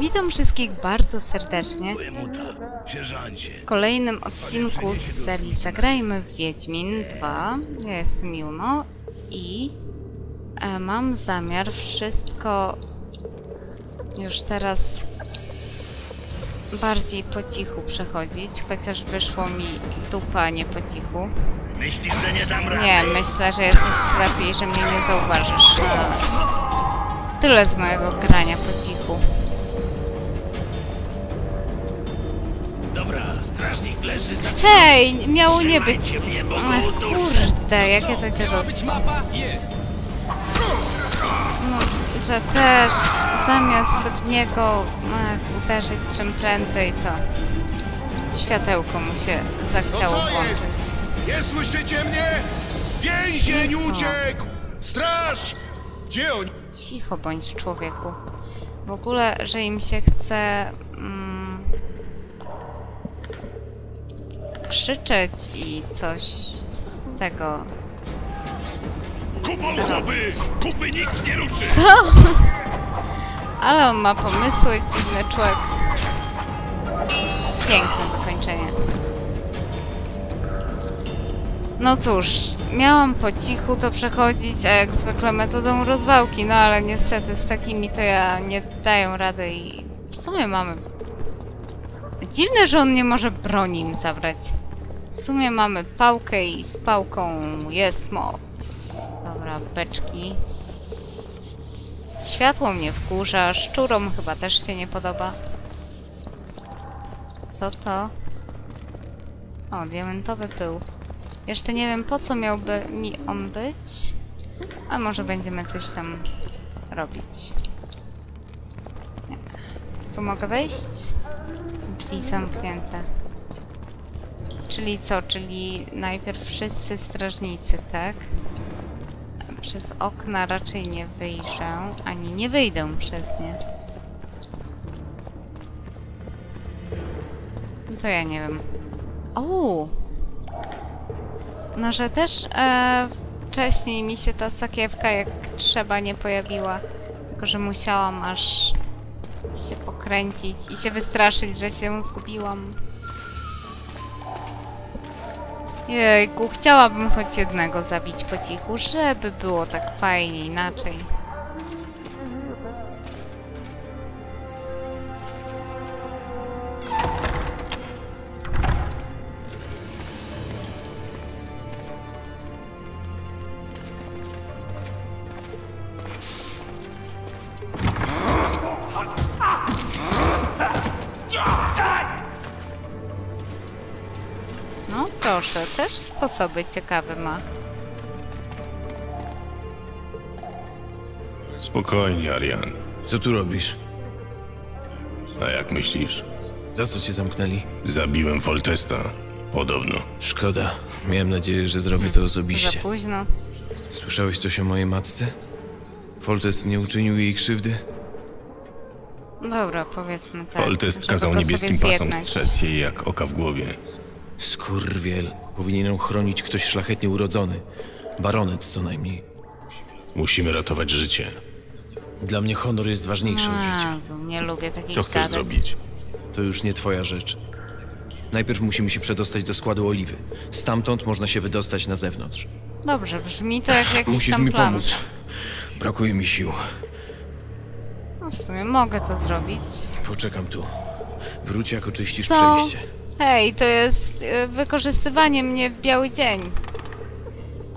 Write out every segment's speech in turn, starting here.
Witam wszystkich bardzo serdecznie w kolejnym odcinku z serii Zagrajmy w Wiedźmin 2. Ja jestem Yuno i mam zamiar wszystko już teraz bardziej po cichu przechodzić, chociaż wyszło mi dupa nie po cichu. Myślisz, że nie dam rady? Nie, myślę, że jesteś lepiej, że mnie nie zauważysz. Tyle z mojego grania po cichu. Dobra, strażnik leży za... Hej, miało nie być. Kurde, jakie to cię dosyć. No, że też zamiast w niego uderzyć czym prędzej, to światełko mu się zachciało włączyć. Nie słyszycie mnie? Więzień uciekł! Straż! Gdzie on? Cicho bądź, człowieku. W ogóle, że im się chce krzyczeć i coś z tego. Kupą chłopy! Kupy nikt nie ruszy! Co? Ale on ma pomysły, dziwny człowiek. Piękne dokończenie. No cóż, miałam po cichu to przechodzić, a jak zwykle metodą rozwałki, no ale niestety z takimi to ja nie daję rady i w sumie mamy... Dziwne, że on nie może broni im zabrać. W sumie mamy pałkę i z pałką jest moc. Dobra, beczki. Światło mnie wkurza, szczurom chyba też się nie podoba. Co to? O, diamentowy pył. Jeszcze nie wiem, po co miałby mi on być. A może będziemy coś tam robić. Nie. Tu mogę wejść? Drzwi zamknięte. Czyli co? Czyli najpierw wszyscy strażnicy, tak? Przez okna raczej nie wyjrzę, ani nie wyjdę przez nie. No to ja nie wiem. O! No, że też wcześniej mi się ta sakiewka jak trzeba nie pojawiła. Tylko, że musiałam aż się pokręcić i się wystraszyć, że się zgubiłam. Jejku, chciałabym choć jednego zabić po cichu, żeby było tak fajnie inaczej. Proszę, też sposoby ciekawe ma. Spokojnie, Arian. Co tu robisz? A jak myślisz? Za co cię zamknęli? Zabiłem Foltesta. Podobno. Szkoda. Miałem nadzieję, że zrobię to osobiście. Za późno. Słyszałeś coś o mojej matce? Foltest nie uczynił jej krzywdy? Dobra, powiedzmy tak. Foltest kazał niebieskim pasom strzec jej jak oka w głowie. Skurwiel. Powinienem chronić ktoś szlachetnie urodzony. Baronet co najmniej. Musimy ratować życie. Dla mnie honor jest ważniejszy od życia. Nie lubię takich co chcesz zrobić? To już nie twoja rzecz. Najpierw musimy się przedostać do składu oliwy. Stamtąd można się wydostać na zewnątrz. Dobrze, brzmi to jak jakiś musisz mi pomóc. Brakuje mi sił. No w sumie mogę to zrobić. Poczekam tu. Wróć jak oczyścisz przejście. Hej, to jest wykorzystywanie mnie w biały dzień.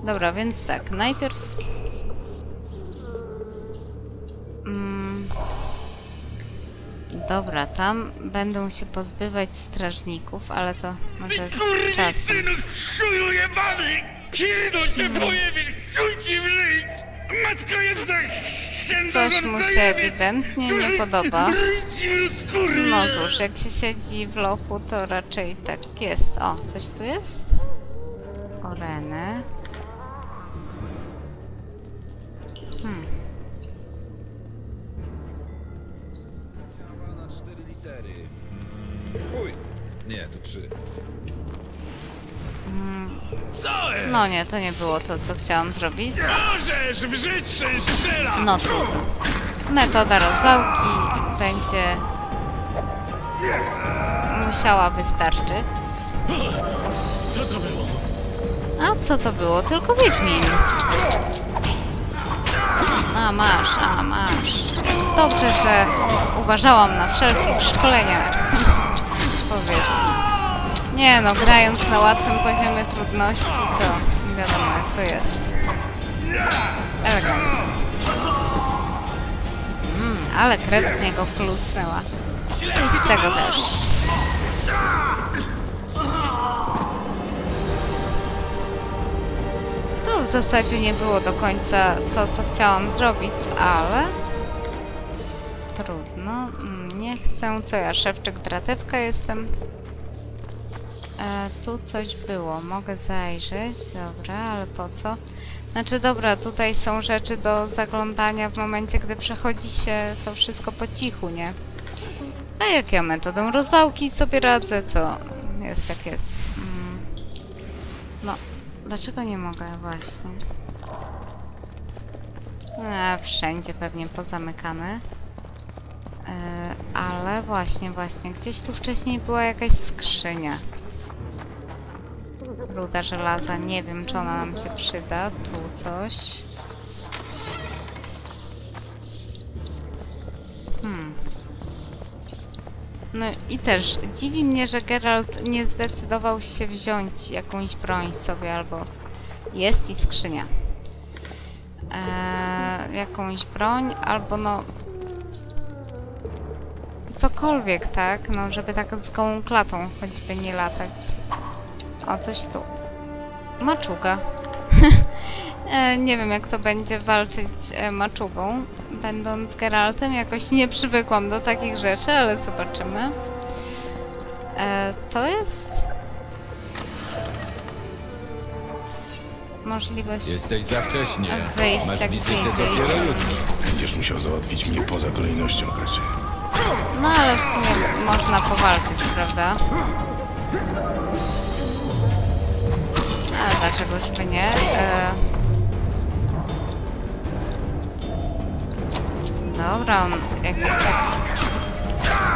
Dobra, więc tak, najpierw... Dobra, tam będą się pozbywać strażników, ale to... Ty kurwy synu, chuju jebany! Pierdol się boję, więc chuj ci w żyć! Matko jedna, coś mu się ewidentnie nie podoba. No cóż, jak się siedzi w lochu, to raczej tak jest. O, coś tu jest? Oreny. Nie, to 3. No nie, to nie było to, co chciałam zrobić. No cóż, metoda rozwałki będzie musiała wystarczyć. Co to było? A co to było? Tylko Wiedźmin. A masz. Dobrze, że uważałam na wszelkich szkoleniach. Powiedzmy. Nie no, grając na łatwym poziomie trudności, to nie wiadomo jak to jest. Elegancko. Ale krew z niego flusnęła. I z tego też. No, w zasadzie nie było do końca to, co chciałam zrobić, ale... Trudno. Nie chcę. Co ja, szewczyk, dratewka jestem? Tu coś było. Mogę zajrzeć. Dobra, ale po co? Znaczy, dobra, tutaj są rzeczy do zaglądania w momencie, gdy przechodzi się to wszystko po cichu, nie? A jak ja metodą rozwałki sobie radzę, to jest jak jest. No, dlaczego nie mogę właśnie? Wszędzie pewnie pozamykane. Ale właśnie. Gdzieś tu wcześniej była jakaś skrzynia. Ruda żelaza. Nie wiem, czy ona nam się przyda. Tu coś. No i też dziwi mnie, że Geralt nie zdecydował się wziąć jakąś broń sobie, albo jest i skrzynia. Jakąś broń, albo no... Cokolwiek, tak? No, żeby tak z gołą klatą choćby nie latać. O, coś tu. Maczuga. Nie wiem, jak to będzie walczyć maczugą, będąc Geraltem. Jakoś nie przywykłam do takich rzeczy, ale zobaczymy. To jest... Możliwość... Jesteś za wcześnie. Masz wizytę dopiero jutro. Będziesz musiał załatwić mnie poza kolejnością, Kacie. No, ale w sumie można powalczyć, prawda? A dlaczego jeszcze nie? Dobra, on jakiś tak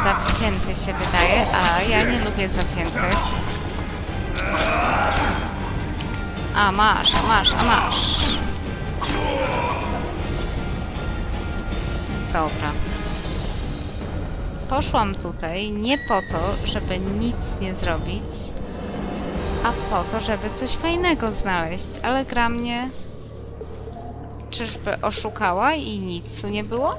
zawzięty się wydaje, a ja nie lubię zawziętych. A masz. Dobra. Poszłam tutaj nie po to, żeby nic nie zrobić, a po to, żeby coś fajnego znaleźć, ale gra mnie... Czyżby oszukała i nic tu nie było?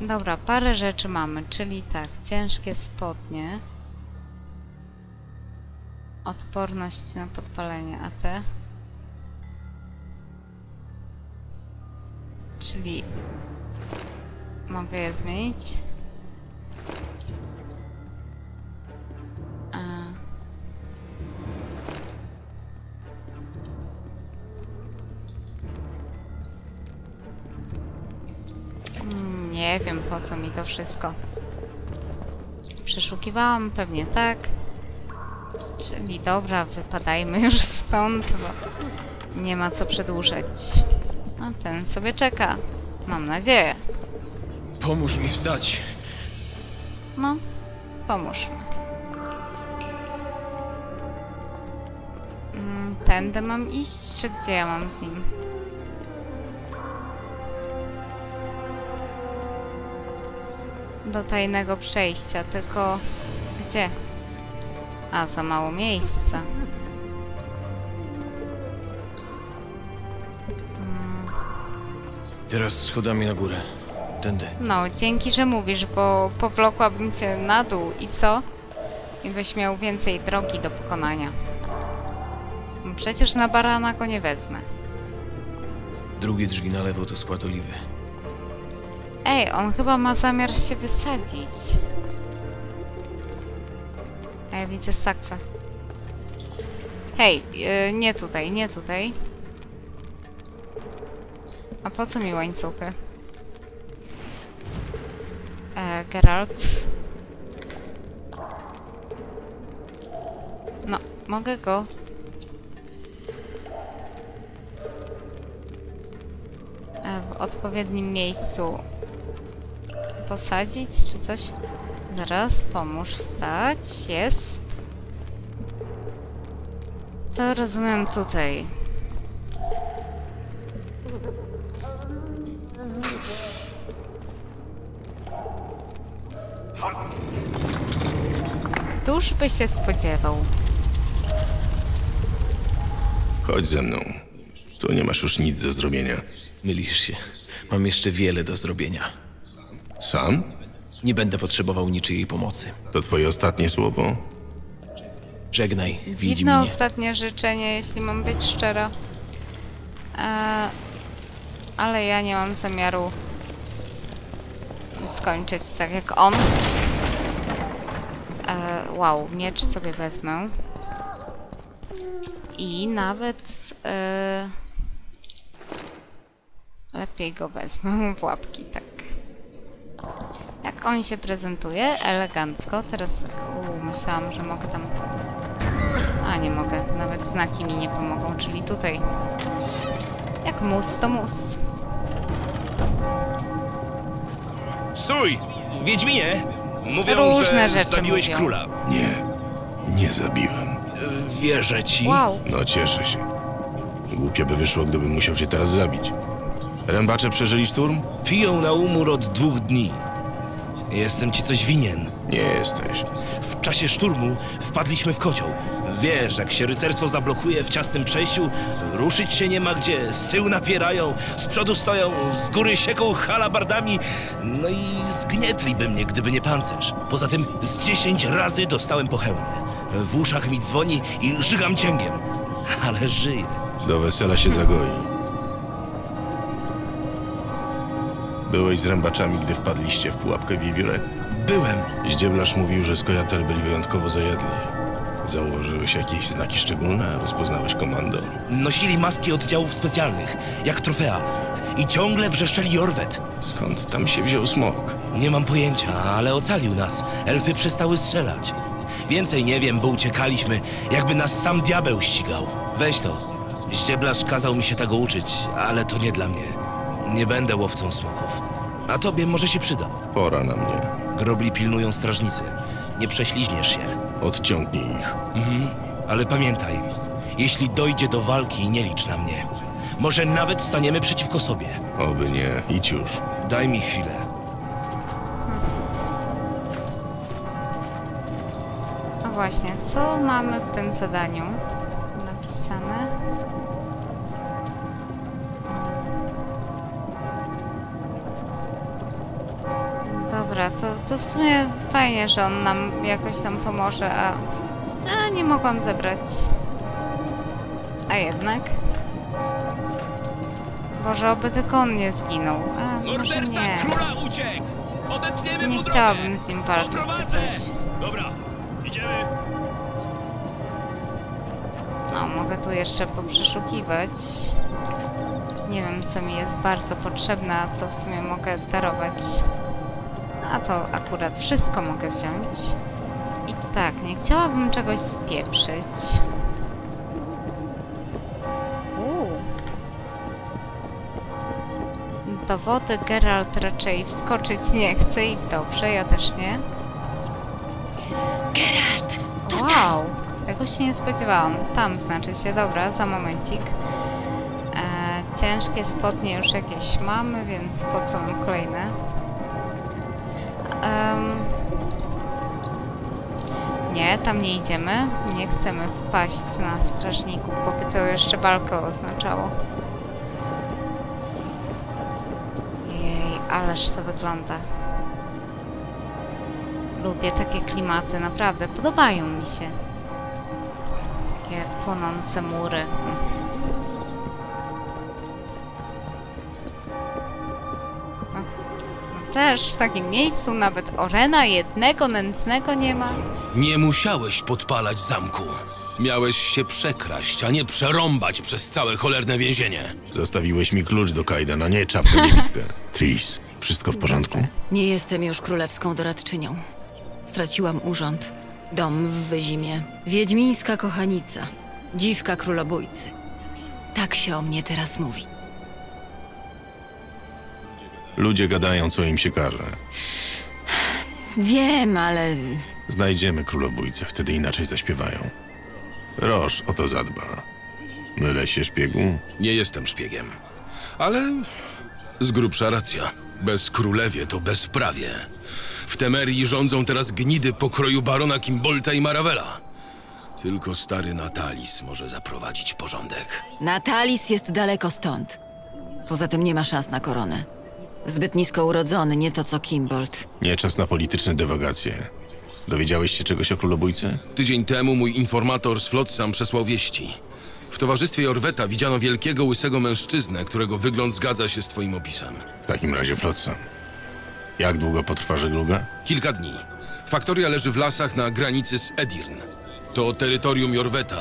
Dobra, parę rzeczy mamy, czyli tak, ciężkie spodnie. Odporność na podpalenie, a te? Czyli... Mogę je zmienić? Nie wiem, po co mi to wszystko. Przeszukiwałam, pewnie tak. Czyli dobra, wypadajmy już stąd, bo nie ma co przedłużać. A ten sobie czeka. Mam nadzieję. Pomóż mi wstać. No, pomóżmy. Tędy mam iść, czy gdzie ja mam z nim? Do tajnego przejścia, tylko gdzie? A, za mało miejsca. Teraz schodami na górę. Tędy. No, dzięki, że mówisz, bo powlokłabym cię na dół i co? I byś miał więcej drogi do pokonania. Przecież na barana go nie wezmę. Drugie drzwi na lewo to skład oliwy. Ej, on chyba ma zamiar się wysadzić. A ja widzę sakwę. Hej, nie tutaj, nie tutaj. A po co mi łańcuchy? Geralt. No, mogę go. W odpowiednim miejscu posadzić, czy coś? Zaraz, pomóż wstać. Jest. To rozumiem tutaj. Któż by się spodziewał? Chodź ze mną. Tu nie masz już nic do zrobienia. Mylisz się. Mam jeszcze wiele do zrobienia. Sam? Nie będę potrzebował niczyjej pomocy. To twoje ostatnie słowo? Żegnaj, Wiedźminie. Dziwne ostatnie życzenie, jeśli mam być szczera. Ale ja nie mam zamiaru skończyć tak jak on. Wow, miecz sobie wezmę. I nawet... lepiej go wezmę w łapki, tak. Jak on się prezentuje? Elegancko. Teraz tak... myślałam, że mogę tam... A, nie mogę. Nawet znaki mi nie pomogą, czyli tutaj. Jak mus, to mus. Stój! Wiedźminie! Mówią, różne że rzeczy zabiłeś mówią. Króla. Nie, nie zabiłem. Wierzę ci. Wow. No cieszę się. Głupio by wyszło, gdybym musiał się teraz zabić. Rębacze przeżyli szturm? Piją na umór od 2 dni. Jestem ci coś winien. Nie jesteś. W czasie szturmu wpadliśmy w kocioł. Wiesz, jak się rycerstwo zablokuje w ciasnym przejściu, ruszyć się nie ma gdzie, z tyłu napierają, z przodu stoją, z góry sieką halabardami, no i zgnietliby mnie, gdyby nie pancerz. Poza tym z 10 razy dostałem po hełmie. W uszach mi dzwoni i żygam cięgiem, ale żyję. Do wesela się zagoi. Byłeś z rębaczami, gdy wpadliście w pułapkę Viviure? Byłem. Zdzieblasz mówił, że Skojatel byli wyjątkowo zajedli. Zauważyłeś jakieś znaki szczególne? Rozpoznałeś komando? Nosili maski oddziałów specjalnych, jak trofea. I ciągle wrzeszczeli Jorwet. Skąd tam się wziął smok? Nie mam pojęcia, ale ocalił nas. Elfy przestały strzelać. Więcej nie wiem, bo uciekaliśmy, jakby nas sam diabeł ścigał. Weź to. Zdzieblasz kazał mi się tego uczyć, ale to nie dla mnie. Nie będę łowcą smoków. A tobie może się przyda. Pora na mnie. Grobli pilnują strażnicy. Nie prześliźniesz się. Odciągnij ich. Mhm. Ale pamiętaj, jeśli dojdzie do walki, nie licz na mnie. Może nawet staniemy przeciwko sobie. Oby nie. Idź już. Daj mi chwilę. No właśnie, co mamy w tym zadaniu napisane? Dobra, to w sumie fajnie, że on nam jakoś tam pomoże, a nie mogłam zebrać. A jednak. Boże, oby tylko on nie zginął. A, może nie. Nie chciałabym z nim walczyć czy coś. Dobra, idziemy. No, mogę tu jeszcze poprzeszukiwać. Nie wiem, co mi jest bardzo potrzebne, a co w sumie mogę darować. A to akurat wszystko mogę wziąć. I tak, nie chciałabym czegoś spieprzyć. Do wody Geralt raczej wskoczyć nie chce i dobrze, ja też nie. Geralt! Wow! Tego się nie spodziewałam. Tam znaczy się, dobra, za momencik. Ciężkie spodnie już jakieś mamy, więc po co nam kolejne? Nie, tam nie idziemy. Nie chcemy wpaść na strażników, bo by to jeszcze walkę oznaczało. Jej, ależ to wygląda. Lubię takie klimaty, naprawdę. Podobają mi się. Takie płonące mury. Też w takim miejscu nawet Orena jednego nędznego nie ma. Nie musiałeś podpalać zamku. Miałeś się przekraść, a nie przerąbać przez całe cholerne więzienie. Zostawiłeś mi klucz do kajdana, nie czapkę niewidkę. Triss, wszystko w porządku? Nie jestem już królewską doradczynią. Straciłam urząd. Dom w Wyzimie. Wiedźmińska kochanica. Dziwka królobójcy. Tak się o mnie teraz mówi. Ludzie gadają, co im się każe. Wiem, ale... Znajdziemy królobójcę, wtedy inaczej zaśpiewają. Roche o to zadba. Mylę się, szpiegu? Nie jestem szpiegiem. Ale z grubsza racja. Bez królewie to bezprawie. W Temerii rządzą teraz gnidy pokroju barona Kimbolta i Maravella. Tylko stary Natalis może zaprowadzić porządek. Natalis jest daleko stąd. Poza tym nie ma szans na koronę. Zbyt nisko urodzony, nie to co Kimbolt. Nie czas na polityczne dywagacje. Dowiedziałeś się czegoś o królobójcy? Tydzień temu mój informator z Flotsam przesłał wieści. W towarzystwie Jorweta widziano wielkiego, łysego mężczyznę, którego wygląd zgadza się z twoim opisem. W takim razie Flotsam. Jak długo potrwa żegluga? Kilka dni. Faktoria leży w lasach na granicy z Edirn. To terytorium Jorweta.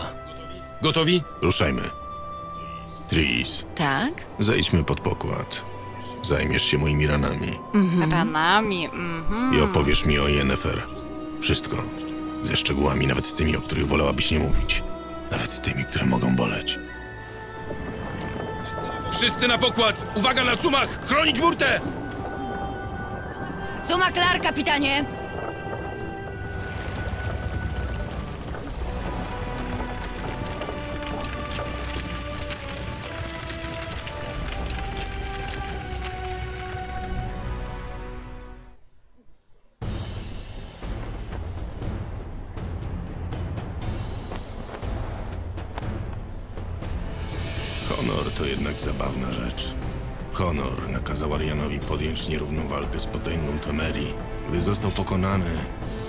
Gotowi? Ruszajmy. Triss. Tak? Zejdźmy pod pokład. Zajmiesz się moimi ranami. Ranami? I opowiesz mi o Yennefer. Wszystko. Ze szczegółami, nawet tymi, o których wolałabyś nie mówić. Nawet tymi, które mogą boleć. Wszyscy na pokład! Uwaga na cumach! Chronić burtę! Cuma klar, kapitanie! Honor to jednak zabawna rzecz. Honor nakazał Arianowi podjąć nierówną walkę z potęgą Temerii. Gdy został pokonany,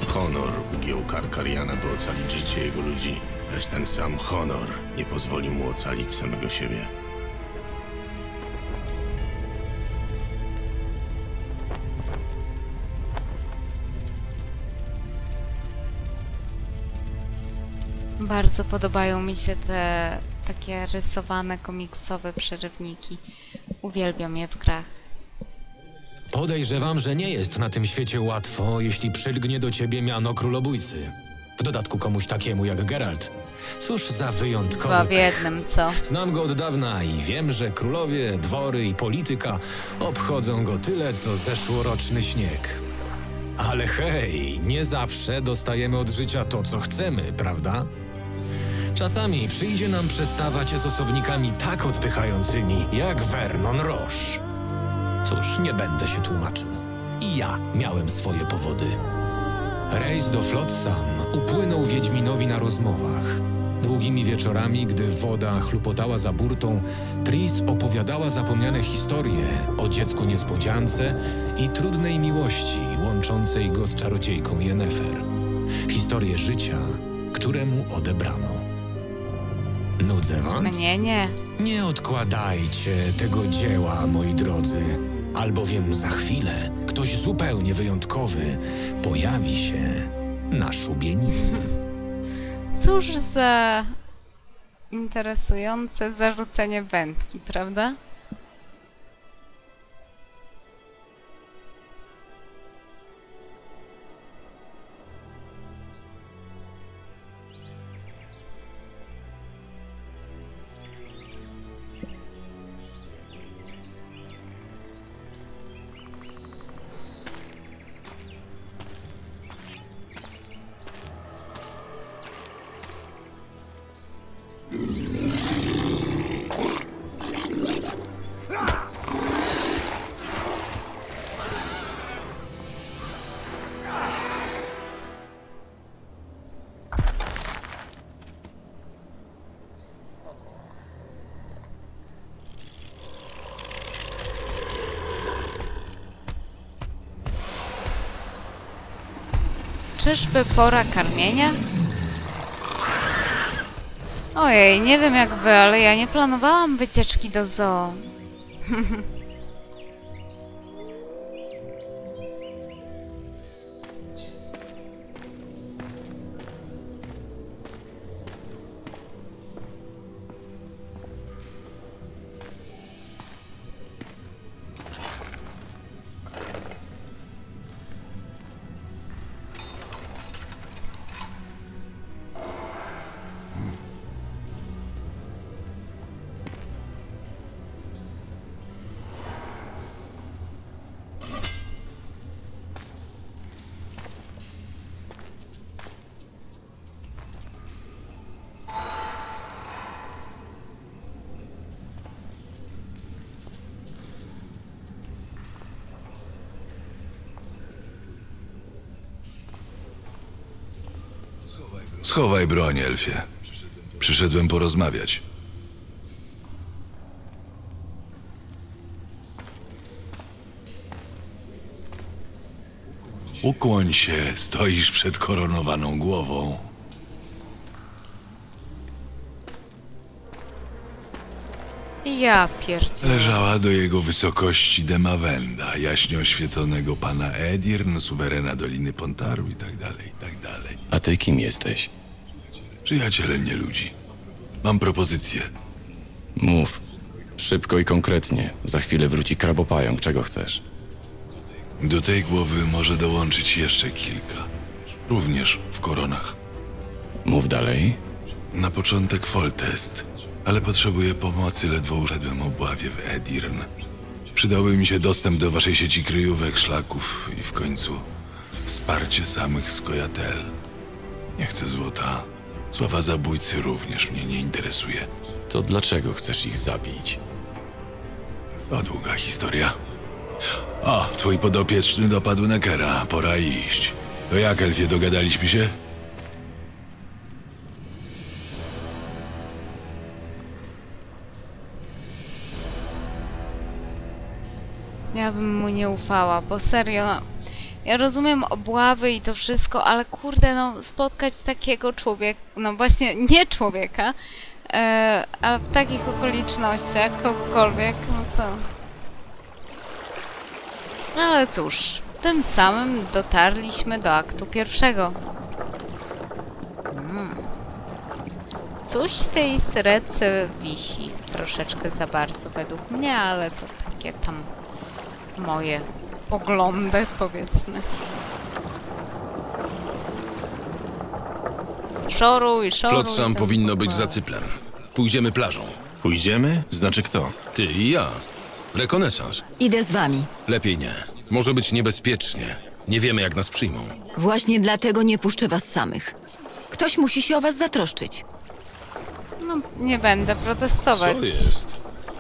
Honor ugiął Karkariana, by ocalić życie jego ludzi. Lecz ten sam Honor nie pozwolił mu ocalić samego siebie. Bardzo podobają mi się te takie rysowane, komiksowe przerywniki. Uwielbiam je w grach. Podejrzewam, że nie jest na tym świecie łatwo, jeśli przylgnie do ciebie miano królobójcy. W dodatku komuś takiemu jak Geralt. Cóż za wyjątkowy pech. W jednym, co? Znam go od dawna i wiem, że królowie, dwory i polityka obchodzą go tyle, co zeszłoroczny śnieg. Ale hej, nie zawsze dostajemy od życia to, co chcemy, prawda? Czasami przyjdzie nam przestawać się z osobnikami tak odpychającymi, jak Vernon Roche. Cóż, nie będę się tłumaczył. I ja miałem swoje powody. Rejs do Flotsam upłynął Wiedźminowi na rozmowach. Długimi wieczorami, gdy woda chlupotała za burtą, Triss opowiadała zapomniane historie o dziecku niespodziance i trudnej miłości łączącej go z czarodziejką Yennefer. Historię życia, któremu odebrano. Nudzę was? Mnie nie. Nie odkładajcie tego dzieła, moi drodzy, albowiem za chwilę ktoś zupełnie wyjątkowy pojawi się na szubienicy. Cóż za interesujące zarzucenie wędki, prawda? Czyżby pora karmienia? Ojej, nie wiem jak wy, ale ja nie planowałam wycieczki do zoo. Schowaj broń, Elfie. Przyszedłem porozmawiać. Ukłoń się, stoisz przed koronowaną głową. Ja pierdzielę. Leżała do jego wysokości Demawenda, jaśnie oświeconego pana Edirn, suwerena Doliny Pontaru i tak dalej, i tak dalej. A ty kim jesteś? Przyjacielem nie ludzi. Mam propozycję. Mów. Szybko i konkretnie. Za chwilę wróci krabopająk. Czego chcesz? Do tej głowy może dołączyć jeszcze kilka. Również w koronach. Mów dalej. Na początek Foltest. Ale potrzebuję pomocy, ledwo uszedłem obławie w Edirn. Przydałby mi się dostęp do waszej sieci kryjówek, szlaków i w końcu wsparcie samych Skojatel. Nie chcę złota. Sława zabójcy również mnie nie interesuje. To dlaczego chcesz ich zabić? To długa historia. O, twój podopieczny dopadł na Kera. Pora iść. To jak, Elfie, dogadaliśmy się? Ja bym mu nie ufała, bo serio, no, ja rozumiem obławy i to wszystko, ale kurde, no spotkać takiego człowieka, no właśnie nie człowieka, ale w takich okolicznościach, kogokolwiek, no to... No ale cóż, tym samym dotarliśmy do aktu pierwszego. Coś tej srece wisi, troszeczkę za bardzo według mnie, ale to takie tam... moje poglądy, powiedzmy. Szoruj. Flotsam powinno być za cyplem. Pójdziemy plażą. Pójdziemy? Znaczy kto? Ty i ja. Rekonesans. Idę z wami. Lepiej nie. Może być niebezpiecznie. Nie wiemy, jak nas przyjmą. Właśnie dlatego nie puszczę was samych. Ktoś musi się o was zatroszczyć. No, nie będę protestować. Co jest?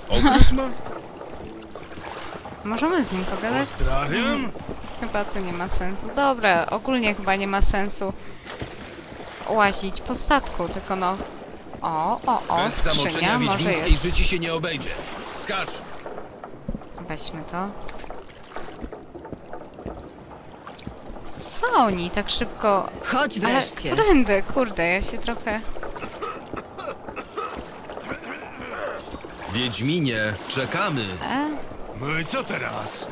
Okres ma? Możemy z nim pogadać? Chyba to nie ma sensu. Dobra, ogólnie chyba nie ma sensu łazić po statku, tylko no... O, bez skrzynia, może jest. Życie się nie obejdzie. Skacz! Weźmy to. Co oni tak szybko... Chodź wreszcie! Ale prędy, kurde, ja się trochę... Wiedźminie, czekamy! No i co teraz?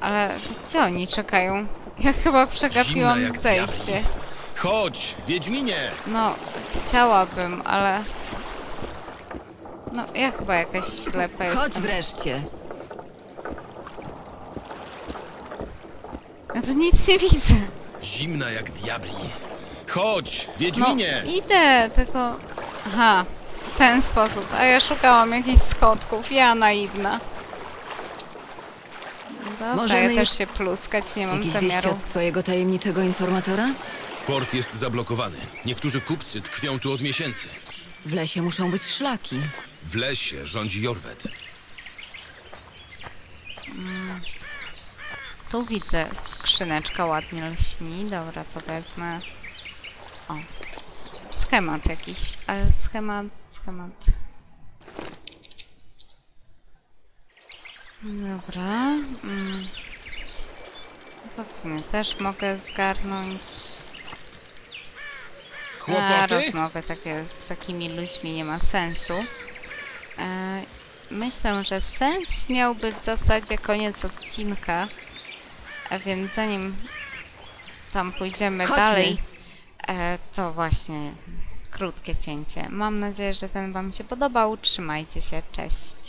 Ale gdzie oni czekają? Ja chyba przegapiłam zejście. Chodź, Wiedźminie! No, chciałabym, ale... No, ja chyba jakaś ślepa jestem. Chodź wreszcie! Ja tu nic nie widzę. Zimna jak diabli. Chodź, Wiedźminie! No, idę, tylko... Aha, w ten sposób. A ja szukałam jakichś schodków. Ja naiwna. Dobra, możemy ja też się pluskać, nie mam zamiaru. Jakieś wieści od twojego tajemniczego informatora? Port jest zablokowany. Niektórzy kupcy tkwią tu od miesięcy. W lesie muszą być szlaki. W lesie rządzi Jorwet. Tu widzę skrzyneczka ładnie lśni. Dobra, to wezmę. O. Schemat jakiś. Ale schemat. Dobra. To w sumie też mogę zgarnąć. Rozmowy takie z takimi ludźmi nie ma sensu. Myślę, że sens miałby w zasadzie koniec odcinka. A więc zanim tam pójdziemy dalej, to właśnie krótkie cięcie. Mam nadzieję, że ten wam się podobał. Trzymajcie się, cześć.